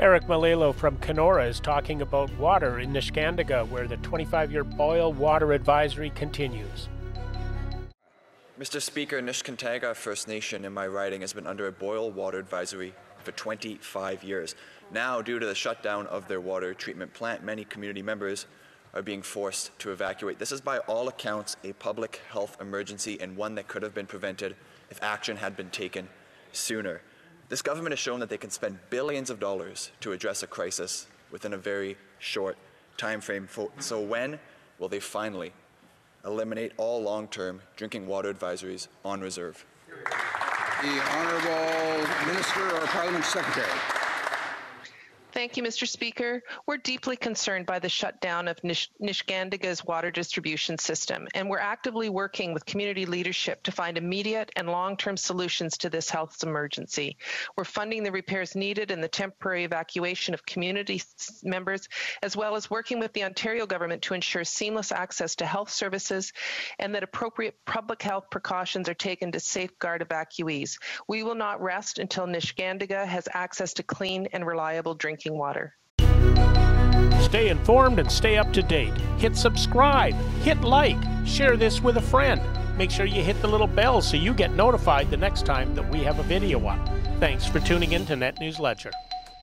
Eric Melillo from Kenora is talking about water in Neskantaga, where the 25-year boil water advisory continues. Mr. Speaker, Neskantaga First Nation in my riding has been under a boil water advisory for 25 years. Now, due to the shutdown of their water treatment plant, many community members are being forced to evacuate. This is by all accounts a public health emergency and one that could have been prevented if action had been taken sooner. This government has shown that they can spend billions of dollars to address a crisis within a very short time frame. So when will they finally eliminate all long-term drinking water advisories on reserve? The Honourable Minister, our Parliament Secretary. Thank you, Mr. Speaker. We're deeply concerned by the shutdown of Nishkandaga's water distribution system, and we're actively working with community leadership to find immediate and long-term solutions to this health emergency. We're funding the repairs needed and the temporary evacuation of community members, as well as working with the Ontario government to ensure seamless access to health services and that appropriate public health precautions are taken to safeguard evacuees. We will not rest until Nishkantaga has access to clean and reliable drinking water. Stay informed and stay up to date. Hit subscribe, hit like, share this with a friend. Make sure you hit the little bell so you get notified the next time that we have a video up. Thanks for tuning in to Net News Ledger.